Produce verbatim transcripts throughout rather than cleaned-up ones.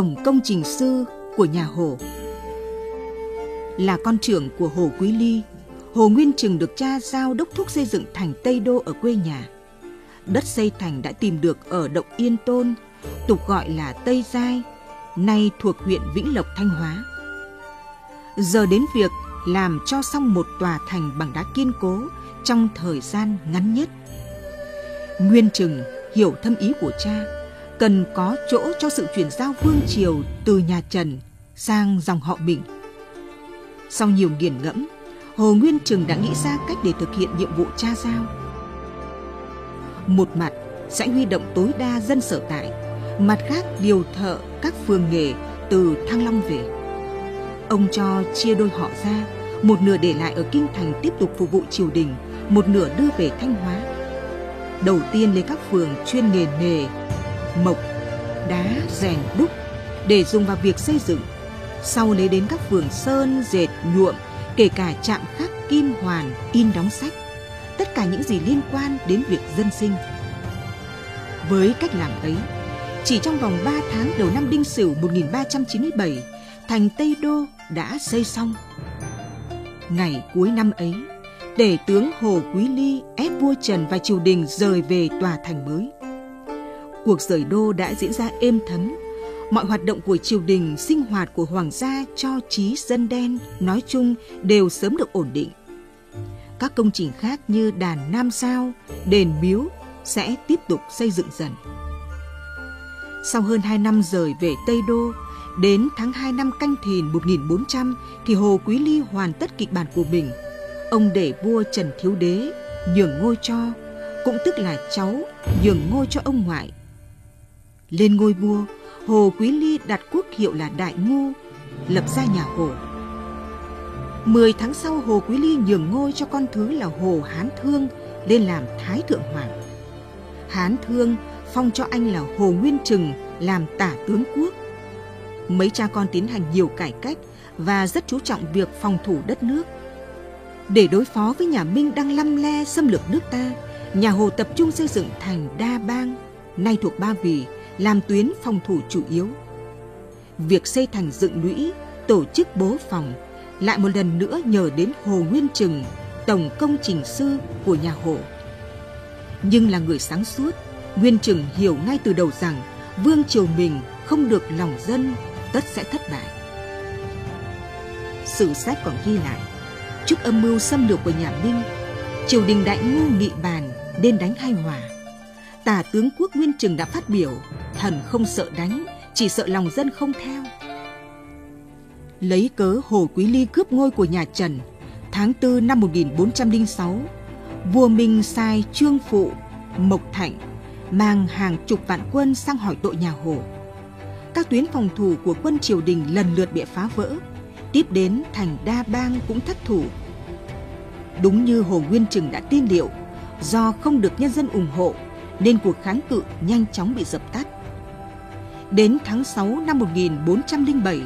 tổng công trình sư của nhà Hồ. Là con trưởng của Hồ Quý Ly, Hồ Nguyên Trừng được cha giao đốc thúc xây dựng thành Tây Đô ở quê nhà. Đất xây thành đã tìm được ở động Yên Tôn, tục gọi là Tây Giai, nay thuộc huyện Vĩnh Lộc, Thanh Hóa. Giờ đến việc làm cho xong một tòa thành bằng đá kiên cố trong thời gian ngắn nhất. Nguyên Trừng hiểu thâm ý của cha, cần có chỗ cho sự chuyển giao vương triều từ nhà Trần sang dòng họ mình. Sau nhiều nghiền ngẫm, Hồ Nguyên Trừng đã nghĩ ra cách để thực hiện nhiệm vụ cha giao. Một mặt sẽ huy động tối đa dân sở tại, mặt khác điều thợ các phường nghề từ Thăng Long về. Ông cho chia đôi họ ra, một nửa để lại ở Kinh Thành tiếp tục phục vụ triều đình, một nửa đưa về Thanh Hóa. Đầu tiên lấy các phường chuyên nghề nghề, mộc, đá, rèn, đúc để dùng vào việc xây dựng. Sau lấy đến các phường sơn, dệt, nhuộm, kể cả chạm khắc, kim hoàn, in đóng sách, tất cả những gì liên quan đến việc dân sinh. Với cách làm ấy, chỉ trong vòng ba tháng đầu năm Đinh Sửu một nghìn ba trăm chín mươi bảy, thành Tây Đô đã xây xong. Ngày cuối năm ấy, Tể tướng Hồ Quý Ly ép vua Trần và triều đình rời về tòa thành mới. Cuộc rời đô đã diễn ra êm thấm. Mọi hoạt động của triều đình, sinh hoạt của hoàng gia cho trí dân đen nói chung đều sớm được ổn định. Các công trình khác như đàn Nam Sao, đền miếu sẽ tiếp tục xây dựng dần. Sau hơn hai năm rời về Tây Đô, đến tháng hai năm Canh Thìn một nghìn bốn trăm thì Hồ Quý Ly hoàn tất kịch bản của mình. Ông để vua Trần Thiếu Đế nhường ngôi cho, cũng tức là cháu nhường ngôi cho ông ngoại. Lên ngôi vua, Hồ Quý Ly đặt quốc hiệu là Đại Ngu, lập ra nhà Hồ. Mười tháng sau, Hồ Quý Ly nhường ngôi cho con thứ là Hồ Hán Thương lên làm Thái Thượng Hoàng. Hán Thương phong cho anh là Hồ Nguyên Trừng làm Tả Tướng Quốc. Mấy cha con tiến hành nhiều cải cách và rất chú trọng việc phòng thủ đất nước. Để đối phó với nhà Minh đang lăm le xâm lược nước ta, nhà Hồ tập trung xây dựng thành Đa Bang, nay thuộc Ba Vì, làm tuyến phòng thủ chủ yếu. Việc xây thành dựng lũy, tổ chức bố phòng lại một lần nữa nhờ đến Hồ Nguyên Trừng, tổng công trình sư của nhà Hồ. Nhưng là người sáng suốt, Nguyên Trừng hiểu ngay từ đầu rằng vương triều mình không được lòng dân, tất sẽ thất bại. Sử sách còn ghi lại, trước âm mưu xâm lược của nhà Minh, triều đình Đại Ngu nghị bàn nên đánh hai hòa. Tả Tướng Quốc Nguyên Trừng đã phát biểu: thần không sợ đánh, chỉ sợ lòng dân không theo. Lấy cớ Hồ Quý Ly cướp ngôi của nhà Trần, tháng tư năm một nghìn bốn trăm lẻ sáu, vua Minh sai Trương Phụ, Mộc Thạnh mang hàng chục vạn quân sang hỏi tội nhà Hồ. Các tuyến phòng thủ của quân triều đình lần lượt bị phá vỡ, tiếp đến thành Đa Bang cũng thất thủ. Đúng như Hồ Nguyên Trừng đã tiên liệu, do không được nhân dân ủng hộ nên cuộc kháng cự nhanh chóng bị dập tắt. Đến tháng sáu năm một nghìn bốn trăm lẻ bảy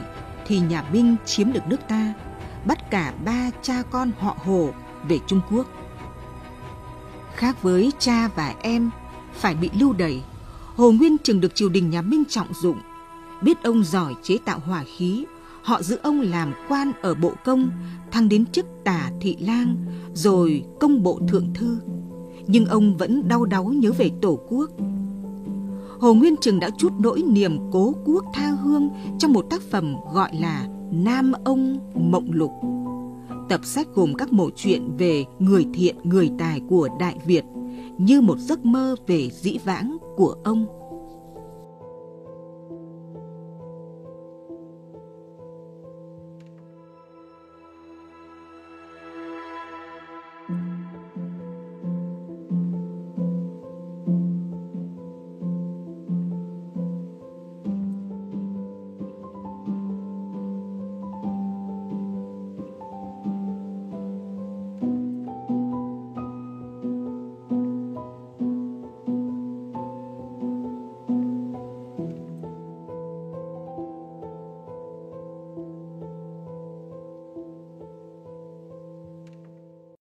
thì nhà Minh chiếm được nước ta, bắt cả ba cha con họ Hồ về Trung Quốc. Khác với cha và em phải bị lưu đày, Hồ Nguyên Trừng được triều đình nhà Minh trọng dụng. Biết ông giỏi chế tạo hỏa khí, họ giữ ông làm quan ở bộ công, thăng đến chức tả thị lang, rồi công bộ thượng thư. Nhưng ông vẫn đau đáu nhớ về tổ quốc. Hồ Nguyên Trừng đã trút nỗi niềm cố quốc tha hương trong một tác phẩm gọi là Nam Ông Mộng Lục. Tập sách gồm các mẩu chuyện về người thiện, người tài của Đại Việt, như một giấc mơ về dĩ vãng của ông.